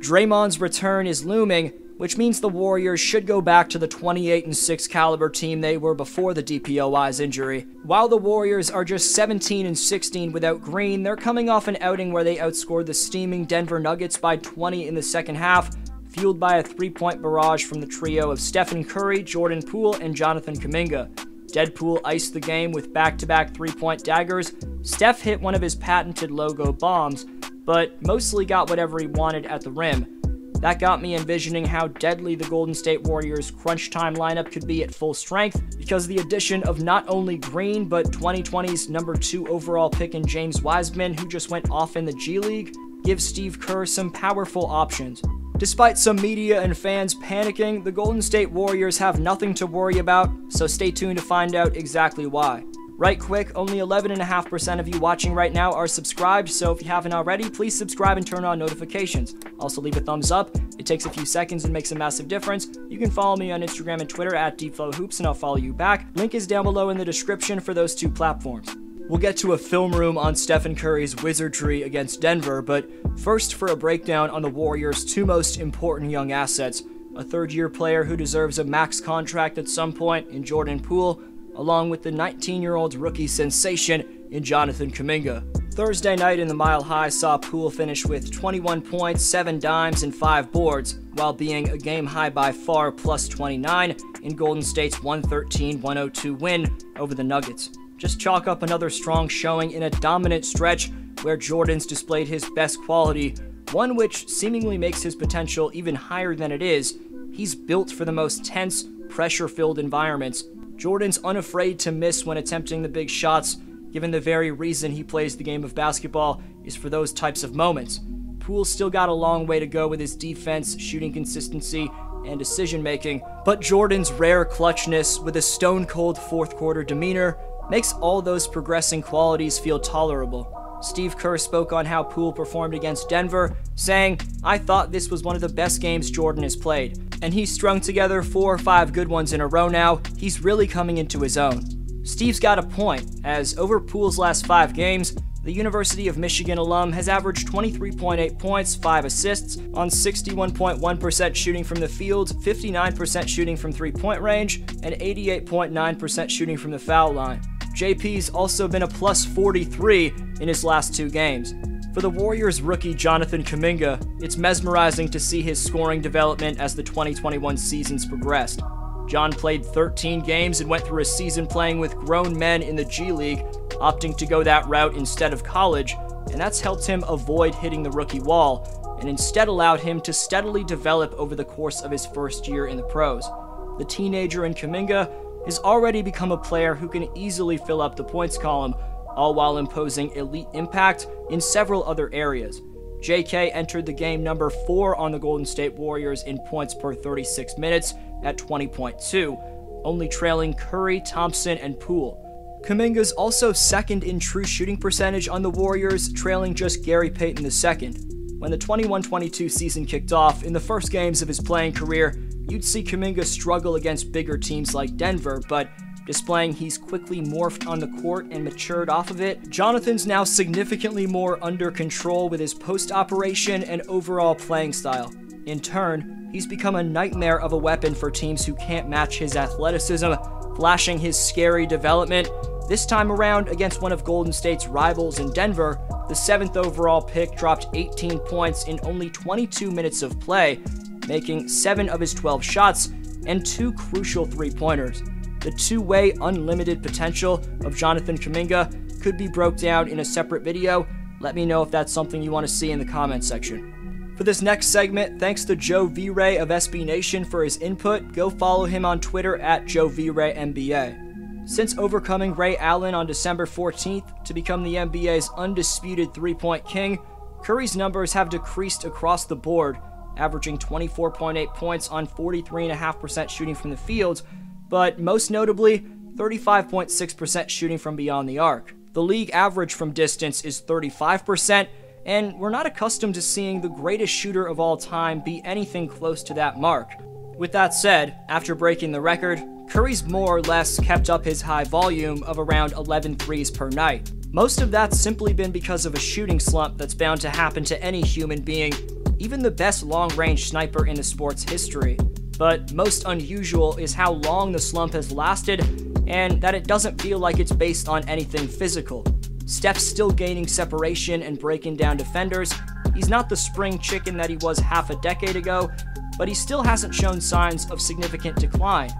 Draymond's return is looming, which means the Warriors should go back to the 28-6 caliber team they were before the DPOY's injury. While the Warriors are just 17-16 without Green, they're coming off an outing where they outscored the steaming Denver Nuggets by 20 in the second half, fueled by a three-point barrage from the trio of Stephen Curry, Jordan Poole, and Jonathan Kuminga. Deadpool iced the game with back-to-back three-point daggers, Steph hit one of his patented logo bombs, but mostly got whatever he wanted at the rim. That got me envisioning how deadly the Golden State Warriors' crunch time lineup could be at full strength, because the addition of not only Green, but 2020's number 2 overall pick in James Wiseman, who just went off in the G League, gives Steve Kerr some powerful options. Despite some media and fans panicking, the Golden State Warriors have nothing to worry about, so stay tuned to find out exactly why. Right quick, only 11.5% of you watching right now are subscribed, so if you haven't already, please subscribe and turn on notifications. Also leave a thumbs up, it takes a few seconds and makes a massive difference. You can follow me on Instagram and Twitter at DflowHoops and I'll follow you back. Link is down below in the description for those two platforms. We'll get to a film room on Stephen Curry's wizardry against Denver, but first for a breakdown on the Warriors' two most important young assets, a third-year player who deserves a max contract at some point in Jordan Poole, along with the 19-year-old rookie sensation in Jonathan Kuminga. Thursday night in the Mile High saw Poole finish with 21 points, 7 dimes, and 5 boards, while being a game-high by far plus 29 in Golden State's 113-102 win over the Nuggets. Just chalk up another strong showing in a dominant stretch where Jordan's displayed his best quality, one which seemingly makes his potential even higher than it is. He's built for the most tense, pressure-filled environments. Jordan's unafraid to miss when attempting the big shots, given the very reason he plays the game of basketball is for those types of moments. Poole's still got a long way to go with his defense, shooting consistency, and decision-making, but Jordan's rare clutchness with a stone-cold fourth-quarter demeanor makes all those progressing qualities feel tolerable. Steve Kerr spoke on how Poole performed against Denver, saying, "I thought this was one of the best games Jordan has played, and he's strung together 4 or 5 good ones in a row now. He's really coming into his own." Steve's got a point, as over Poole's last 5 games, the University of Michigan alum has averaged 23.8 points, 5 assists, on 61.1% shooting from the field, 59% shooting from three-point range, and 88.9% shooting from the foul line. JP's also been a plus 43 in his last 2 games. For the Warriors rookie Jonathan Kuminga, it's mesmerizing to see his scoring development as the 2021 season's progressed. John played 13 games and went through a season playing with grown men in the G League, opting to go that route instead of college, and that's helped him avoid hitting the rookie wall, and instead allowed him to steadily develop over the course of his first year in the pros. The teenager in Kuminga has already become a player who can easily fill up the points column, all while imposing elite impact in several other areas. JK entered the game number 4 on the Golden State Warriors in points per 36 minutes at 20.2, only trailing Curry, Thompson, and Poole. Kuminga's also second in true shooting percentage on the Warriors, trailing just Gary Payton II. When the 21-22 season kicked off, in the first games of his playing career, you'd see Kuminga struggle against bigger teams like Denver, but displaying he's quickly morphed on the court and matured off of it, Jonathan's now significantly more under control with his post operation and overall playing style. In turn, he's become a nightmare of a weapon for teams who can't match his athleticism, flashing his scary development, this time around against one of Golden State's rivals in Denver. The 7th overall pick dropped 18 points in only 22 minutes of play, making 7 of his 12 shots and 2 crucial three-pointers. The two-way unlimited potential of Jonathan Kuminga could be broke down in a separate video. Let me know if that's something you want to see in the comment section. For this next segment, thanks to Joe Viray of SB Nation for his input. Go follow him on Twitter at JoeVirayNBA. Since overcoming Ray Allen on December 14th to become the NBA's undisputed three-point king, Curry's numbers have decreased across the board, averaging 24.8 points on 43.5% shooting from the field, but most notably, 35.6% shooting from beyond the arc. The league average from distance is 35%, and we're not accustomed to seeing the greatest shooter of all time be anything close to that mark. With that said, after breaking the record, Curry's more or less kept up his high volume of around 11 threes per night. Most of that's simply been because of a shooting slump that's bound to happen to any human being, even the best long-range sniper in the sport's history. But most unusual is how long the slump has lasted and that it doesn't feel like it's based on anything physical. Steph's still gaining separation and breaking down defenders. He's not the spring chicken that he was half a decade ago, but he still hasn't shown signs of significant decline.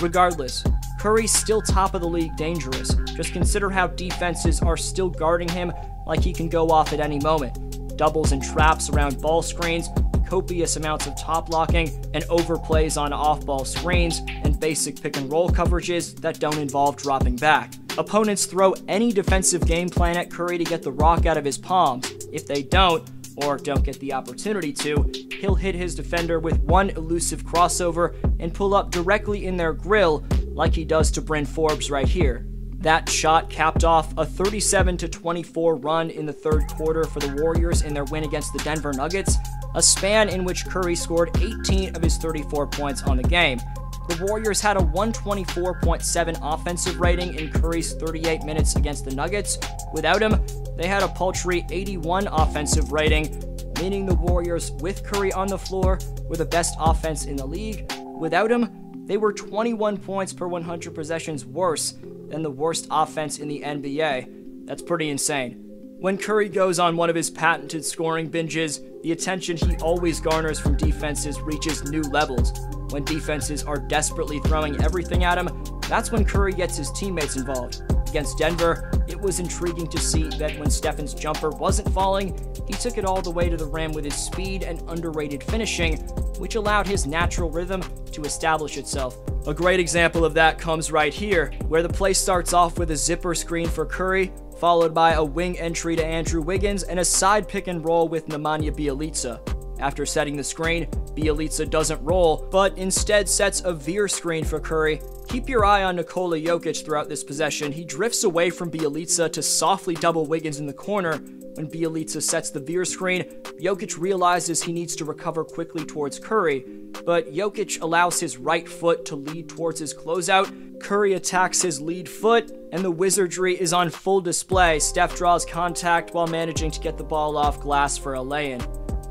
Regardless, Curry's still top of the league dangerous. Just consider how defenses are still guarding him like he can go off at any moment. Doubles and traps around ball screens, copious amounts of top locking, and overplays on off-ball screens, and basic pick-and-roll coverages that don't involve dropping back. Opponents throw any defensive game plan at Curry to get the rock out of his palms. If they don't, or don't get the opportunity to, he'll hit his defender with one elusive crossover and pull up directly in their grill like he does to Bryn Forbes right here. That shot capped off a 37-24 run in the third quarter for the Warriors in their win against the Denver Nuggets, a span in which Curry scored 18 of his 34 points on the game. The Warriors had a 124.7 offensive rating in Curry's 38 minutes against the Nuggets. Without him, they had a paltry 81 offensive rating, meaning the Warriors with Curry on the floor were the best offense in the league. Without him, they were 21 points per 100 possessions worse than the worst offense in the NBA. That's pretty insane. When Curry goes on one of his patented scoring binges, the attention he always garners from defenses reaches new levels. When defenses are desperately throwing everything at him, that's when Curry gets his teammates involved. Against Denver, it was intriguing to see that when Stephen's jumper wasn't falling, he took it all the way to the rim with his speed and underrated finishing, which allowed his natural rhythm to establish itself. A great example of that comes right here, where the play starts off with a zipper screen for Curry, followed by a wing entry to Andrew Wiggins and a side pick and roll with Nemanja Bjelica. After setting the screen, Bjelica doesn't roll, but instead sets a veer screen for Curry. Keep your eye on Nikola Jokic throughout this possession. He drifts away from Bjelica to softly double Wiggins in the corner. When Bjelica sets the veer screen, Jokic realizes he needs to recover quickly towards Curry, but Jokic allows his right foot to lead towards his closeout. Curry attacks his lead foot, and the wizardry is on full display. Steph draws contact while managing to get the ball off glass for a lay-in.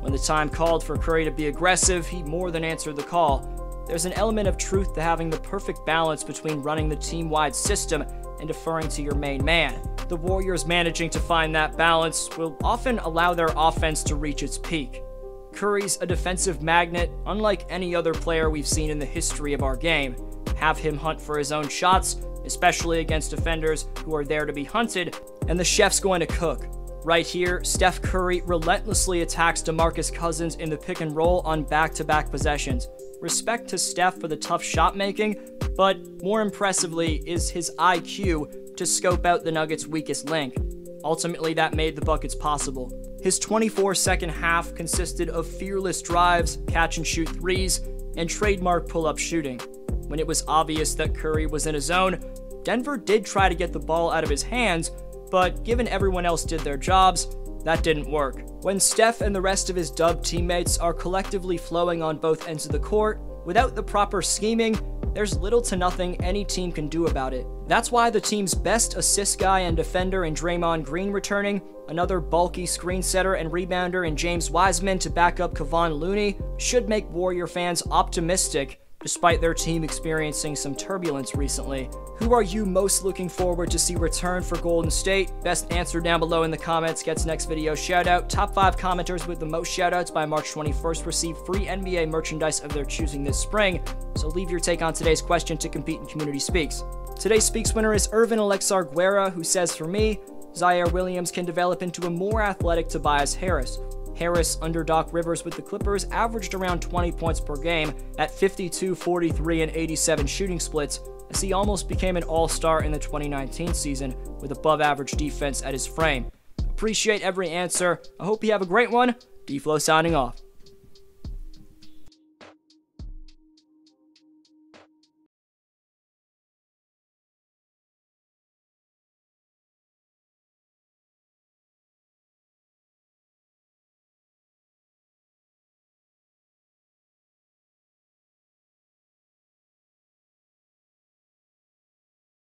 When the time called for Curry to be aggressive, he more than answered the call. There's an element of truth to having the perfect balance between running the team-wide system and deferring to your main man. The Warriors managing to find that balance will often allow their offense to reach its peak. Curry's a defensive magnet, unlike any other player we've seen in the history of our game. Have him hunt for his own shots, especially against defenders who are there to be hunted, and the chef's going to cook. Right here, Steph Curry relentlessly attacks DeMarcus Cousins in the pick and roll on back-to-back possessions. Respect to Steph for the tough shot making, but more impressively is his IQ to scope out the Nuggets' weakest link. Ultimately, that made the buckets possible. His 24-second half consisted of fearless drives, catch-and-shoot threes, and trademark pull-up shooting. When it was obvious that Curry was in a zone, Denver did try to get the ball out of his hands, but given everyone else did their jobs, that didn't work. When Steph and the rest of his dub teammates are collectively flowing on both ends of the court, without the proper scheming, there's little to nothing any team can do about it. That's why the team's best assist guy and defender in Draymond Green returning, another bulky screen setter and rebounder in James Wiseman to back up Kevon Looney, should make Warrior fans optimistic despite their team experiencing some turbulence recently. Who are you most looking forward to see return for Golden State? Best answer down below in the comments gets next video shoutout. Top 5 commenters with the most shoutouts by March 21st receive free NBA merchandise of their choosing this spring, so leave your take on today's question to compete in Community Speaks. Today's Speaks winner is Irvin Alexar Guerra, who says, "For me, Zaire Williams can develop into a more athletic Tobias Harris. Harris, under Doc Rivers with the Clippers, averaged around 20 points per game at 52, 43, and 87 shooting splits, as he almost became an all-star in the 2019 season with above-average defense at his frame." Appreciate every answer. I hope you have a great one. DFlow signing off.